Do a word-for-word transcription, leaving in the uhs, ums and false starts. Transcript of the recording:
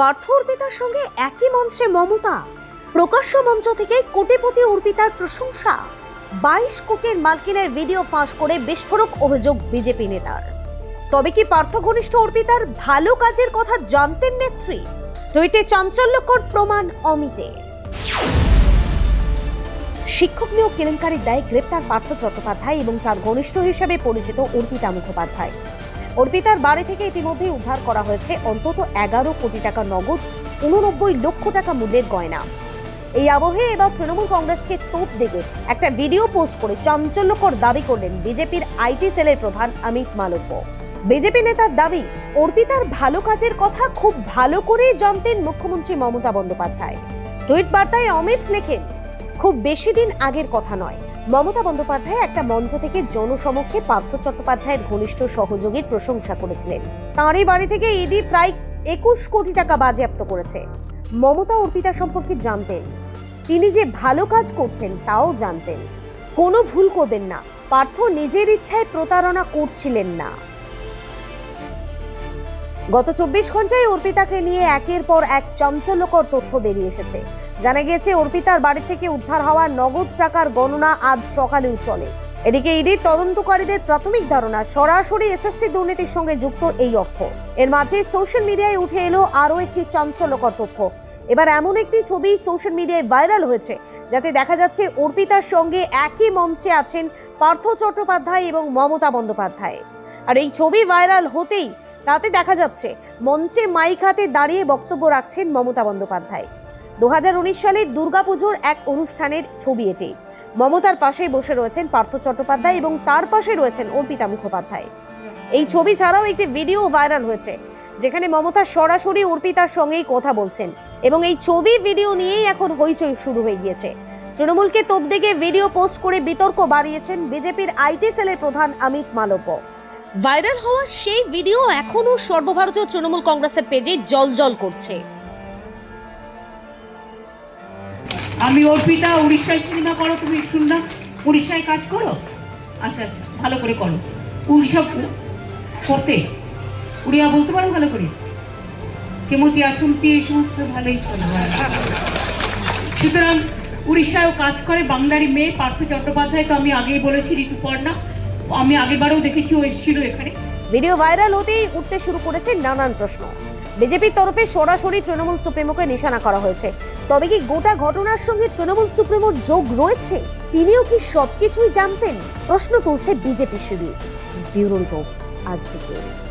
পার্থ অর্পিতার সঙ্গে একই মঞ্চে মমতা, প্রকাশ্য মঞ্চ থেকে কোটিপতি অর্পিতার প্রশংসা। বাইশ কোটির মালকিনের ভিডিও ফাঁস করে বিস্ফোরক অভিযোগ বিজেপি নেতার। তবে কি পার্থ ঘনিষ্ঠ অর্পিতার ভালো কাজের কথা জানতেন নেত্রী? টুইটে চাঞ্চল্যকর প্রমাণ অমিতে। শিক্ষক নিয়োগ কেলেঙ্কারির দায়ে গ্রেপ্তার পার্থ চট্টোপাধ্যায় এবং তার ঘনিষ্ঠ হিসেবে পরিচিত অর্পিতা মুখোপাধ্যায়। অর্পিতার বাড়ি থেকে ইতিমধ্যেই উদ্ধার করা হয়েছে অন্তত এগারো কোটি টাকা নগদ, উননব্বই লক্ষ টাকা মূল্যের গয়না। এই আবহে এবার তৃণমূল কংগ্রেসকে তোপ দেবে একটা ভিডিও পোস্ট করে চাঞ্চল্যকর দাবি করলেন বিজেপির আইটি সেলের প্রধান অমিত মালব্য। বিজেপি নেতার দাবি, অর্পিতার ভালো কাজের কথা খুব ভালো করেই জানতেন মুখ্যমন্ত্রী মমতা বন্দ্যোপাধ্যায়। টুইট বার্তায় অমিত লেখেন, খুব বেশি দিন আগের কথা নয়, মমতা বন্দ্যোপাধ্যায় একটা মঞ্চ থেকে জনসমক্ষে পার্থ চট্টোপাধ্যায়ের ঘনিষ্ঠ সহযোগীর প্রশংসা করেছিলেন। তাঁরই বাড়ি থেকে ইডি প্রায় একুশ কোটি টাকা বাজেয়াপ্ত করেছে। মমতা অর্পিতা সম্পর্কে জানতেন, তিনি যে ভালো কাজ করছেন তাও জানতেন। কোনো ভুল করবেন না, পার্থ নিজের ইচ্ছায় প্রতারণা করছিলেন না। গত চব্বিশ ঘন্টায় অর্পিতাকে নিয়ে একের পর এক চাঞ্চল্যকর তথ্য বেরিয়ে এসেছে। জানা গিয়েছে, অর্পিতার বাড়ি থেকে উদ্ধার হওয়া নগদ টাকার গণনা আজ সকালেও চলে। এদিকে ইডি তদন্তকারীদের প্রাথমিক ধারণা, সরাসরি এসএসসি দুর্নীতির সঙ্গে যুক্ত এই অর্থ। এর মাঝে সোশ্যাল মিডিয়ায় উঠে এলো আরও একটি চাঞ্চল্যকর তথ্য। এবার এমন একটি ছবি সোশ্যাল মিডিয়ায় ভাইরাল হয়েছে, যাতে দেখা যাচ্ছে অর্পিতার সঙ্গে একই মঞ্চে আছেন পার্থ চট্টোপাধ্যায় এবং মমতা বন্দ্যোপাধ্যায়। আর এই ছবি ভাইরাল হতেই তাতে দেখা যাচ্ছে মঞ্চে মাইক হাতে দাঁড়িয়ে বক্তব্য রাখছেন মমতা বন্দ্যোপাধ্যায়। দু হাজার উনিশ সালে দুর্গাপুজোর এক অনুষ্ঠানের ছবি এটি। মমতার পাশেই বসে রয়েছেন পার্থ চট্টোপাধ্যায় এবং তার পাশে রয়েছেন অর্পিতা মুখোপাধ্যায়। এই ছবি ছাড়াও একটি ভিডিও ভাইরাল হয়েছে, যেখানে মমতা সরাসরি অর্পিতার সঙ্গেই কথা বলছেন এবং এই ছবি ভিডিও নিয়েই এখন হইচই শুরু হয়ে গিয়েছে। তৃণমূলকে তোপ দেগে ভিডিও পোস্ট করে বিতর্ক বাড়িয়েছেন বিজেপির আইটি সেলের প্রধান অমিত মালব্য। ভাইরাল হওয়া সেই ভিডিও এখনো সর্বভারতীয় তৃণমূল কংগ্রেসের পেজে জ্বলজ্বল করছে। আমি অর্পিতা, উড়িষ্যায় সিনেমা করো, তুমি শুনলাম উড়িষ্যায় কাজ করো, আচ্ছা আচ্ছা ভালো করে করো। উড়িষ্যা করতে উড়িয়া বলতে পারো ভালো করে, কেমতি আচমতি এই সমস্ত ভালোই চলে। সুতরাং উড়িষ্যায়ও কাজ করে বাংলারই মেয়ে পার্থ চট্টোপাধ্যায়, তো আমি আগেই বলেছি ঋতুপর্ণা, আমি আগেরবারও দেখেছি ও এসেছিল এখানে। ভিডিও ভাইরাল হতেই উঠতে শুরু করেছে নানান প্রশ্ন। বিজেপির তরফে সরাসরি তৃণমূল সুপ্রিমোকে নিশানা করা হয়েছে। তবে কি গোটা ঘটনার সঙ্গে তৃণমূল সুপ্রিমোর যোগ রয়েছে? তিনিও কি সবকিছুই জানতেন? প্রশ্ন তুলছে বিজেপি শিবির। ব্যুরো রিপোর্ট, আজ দুপুর।